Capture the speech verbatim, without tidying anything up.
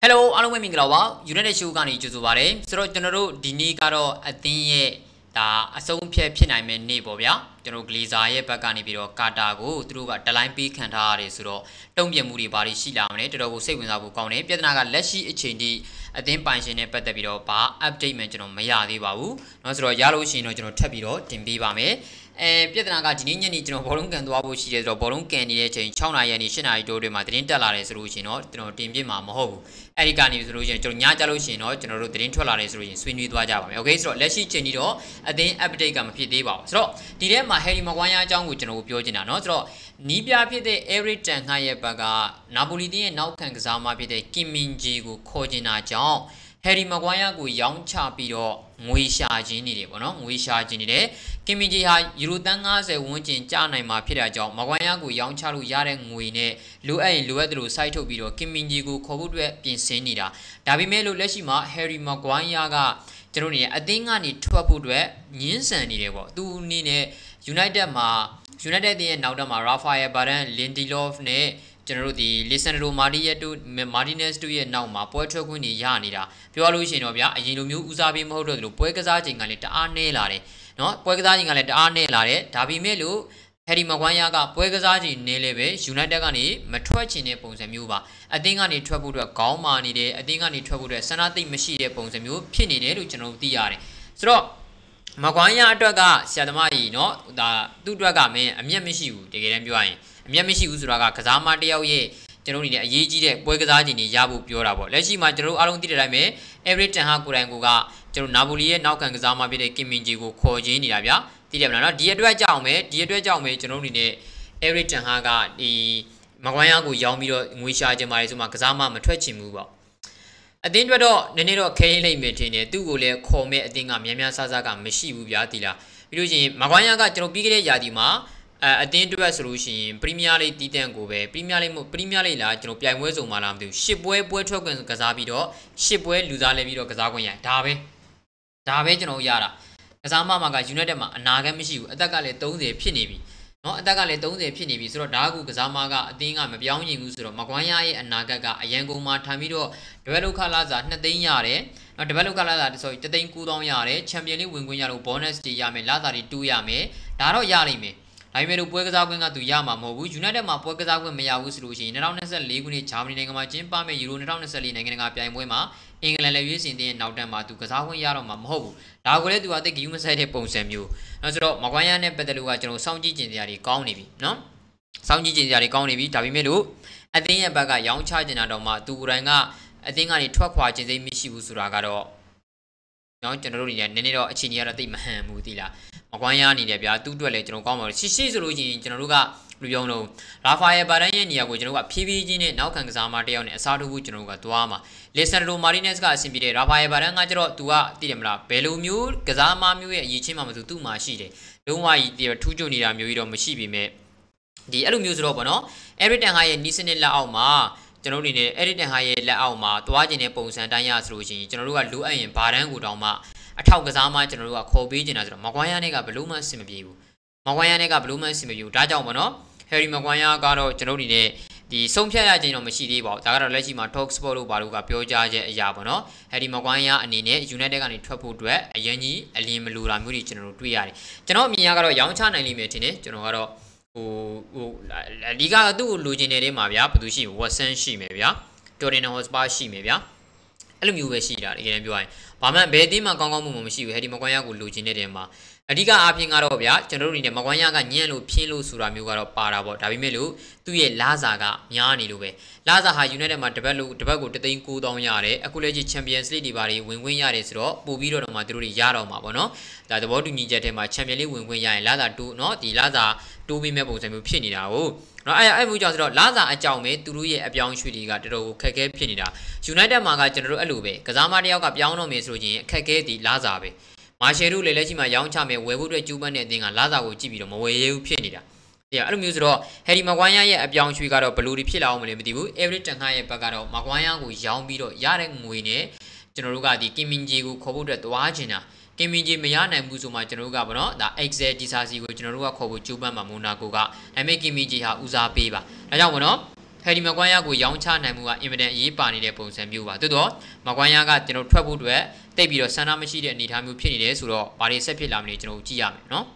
Hello, hello, welcome to United Show Gani Juzubare. So, General Dinicaro at the Assumpia Piname Nebovia, General Glizae, Pagani Biro, Cartago, through a Talampi Cantare Suro, Tombia Muri Barishi Laminated or Segunabu Cone, Pianaga Leshi Chindi, a then Pansine Petabiro, Pa, Update Mention of Maya de Babu, Nostro Yaro Shino Tabiro, Timbibame. Pietanaga Jinian is no Bolung and Wabushi is Bolung candidate in China and Ishina do the Matrintala resolution or Timbima Moho. Ericani is Russian to Natalusin or General Trintola resolution, Swinid Wajam. Okay, so let's see Cheniro at the Abdegam Pideva. So, Dilema Harry Maguire, John Wuchino Piojina, Notro Nibia Pide, every Tankaye Baga, Nabulidi and Naukan Zama Pide, Kiminji, Kojina John. Harry Maguire go young chapiro, Muisha Ginide, Muisha Ginide, Kimija, Yurudanga, the Wunjin Jana Mapira Job, Maguire go young Charu Yaren Wine, Lue, Luedru, Saito Biro, Kiminjigu, Kobudwe, Pinsenida, Dabimelo Leshima, Harry Maguire, Jeroni, Adingani, Tuapudwe, Ninsen Nidebo, Du Nine, United Ma, United the Naudama, Rafael Baran, Lindelof Ne. General the listener to Maria to Martinez to ye now ma poetry yanida. Piolution of ya, Yinu Uzabi Motor, Poekazing a letter Arnelare. No, Poekazing a letter Arnelare, Tabi Melu, Harry Maguire, Poekazaji Neleve, Sunadagani, Matrochine Pons and Muba. A thing on the trouble to a Kaumani day, a thing on the trouble to a Sanati Machine Pons and Mu, Pinine, General Diare. So Maguire Draga, Sadamari, no, the Dudraga, a Miamishu, the Gambuai. Miamishi Uzuraga, Kazama de Oye, Jeroni, Yiji, Boygazini, Yabu, Yorabo, Leshi, Major, Alon Dirame, every Tanhakuranguga, Jeru Nabuli, now Kangazama be the Kiminjigo, Kojini Labia, Diabana, Diadra Jaume, Diadra Jaume, Jeroni, every Tanhaga, the Maguayangu, Yaumiro, Muisha, Jemaizuma, Kazama, Matrechi Muba. At the end of the Nenero Kale Metine, Dugule, Kome, a thing of Yamia Sazaga, Meshi Ubiatila. Using Maguayaga, Jerobigre Yadima. Uh, at the end of a solution, premierleague Ditangobe, premierleague, premierleague la, General Piamuezo Malam do, Shipway, Boytrogan Casabido, Shipway, Luzalevido Casagonia, Tabe, Tabe, General Yara, Casama Maga, Unadema, Nagamishu, Adagale don't the Pinibi, no Adagale don't the Pinibi, so Dagu, Casamaga, Dinga, Mabiani, Musro, Maguayai, and Nagaga, Yangoma, Tamido, Develuca Laza, Nadinyare, not Develuca Laza, so Tatankudo Yare, Champion Winguyaru Bonus, the Yame Lazari, do Yame, Daro Yarime. I made a Puerzaguina to Yama, Mobu, United Mapuerzagu, Mayawus Rushi, and around as a league in Chamberlain, Chimpa, may you run around as a league in Apia Wema, England levies in the Nautama to Kazahu Yaro Mamho. Dagore do I take human side upon Samu. Notro, Maguayan and Petalua, General Soundji in the economy, no? Soundji in the economy, Tabimedu, I think a baga young charge in Adoma, to Ranga, I think I need twelve watches they miss you, Suragado. Young General Nenero, Chinia, the Mahamudilla. Maguayani, the Biatu, electron commerce, Sissi, Rugin, Generuga, Rubiono, Rafael Baran, Yaguja, P V G, now Kangamate on Sadu, Generuga, Tuama. Listen to Marines Gas in Bide, Rafael Barangajro, Tua, Tidemra, Belumur, Kazama, Mue, Yichima to two machide. Don't why there are two junior Muido Machibi me. The Elumus Robono, every time I listen in La Alma. Generally, editing high la alma, Twajine Pons and Dias Ruji, General Lua and Parangudoma, a Taukazama, General Cobijin as Maguayanega Bluma Simibu. Maguayanega Bluma Simibu, Dajamono, Harry Maguire, Garo, Generally, the Sompia Genome Sidibo, Tagara Legima Talks Bolu, Baruga Pioja, Yabono, Harry Maguire, and Nine, United and Tropu Dwe, a Yeni, a Lim Lula Muri, General Triari. General Miyagaro, Yangchan, and Limitine, General. Liga do Luginere Mavia, Pudushi, Wassan Shi Mavia, Torino Hosba Shi Mavia, Elmuesida, Yenbui. Paman Bedima Congo Mumshi, Harry Maguire, Luginerema. A Liga Aping Arabia, generally the Maguayaga, Nielu, Pilu, Suramugaro, Parabo, Tabimelu, Tue Lazaga, Yani Lube. Laza has united Matabelu, Tobago to the Incu Don Yare, a college champions lady body, Winguyares Ro, Bubido Maturi Yaro Mabono, that the world to Nijatema champion, Winguya, Laza do not, the Laza. To be mebbles and Pinida. Oh, I would just Laza and Jaume to Rui a Bian Shudiga to Kake Pinida. Sunada Maga General Alube, Kazamaria Biano Mesroji, Kake di Lazabe. Masheru Legima Yang Chame, where would a Juban and Laza would give you Moe Pinida. The Alamusro, Harry Maguire, a Bian Shugaro, Paludi Pila, Melibdu, every Tangai Pagaro, Maguire, who Yambido, Yaren Wine, General Gadi, Kiminjigu, Kobuda, Wajina. Kiminji Mayan and Musuma Generuga, the exact disaster which Norua Kobuchuba Mamuna Guga, and make Kimiji Uza Piba. Najamono, Harry Maguire ကိုရောင်းချနိုင်မှုကအင်မတန်အရေးပါနေတဲ့ပုံစံမျိုးပါသို့တော့ Maguire ကကျွန်တော်ထွက်ဖို့အတွက်တိတ်ပြီးတော့ဆန္ဒမရှိတဲ့အနေအထားမျိုးဖြစ်နေတယ်ဆိုတော့ဘာတွေဆက်ဖြစ်လာမလဲကျွန်တော်တို့ကြည့်ရမယ်နော်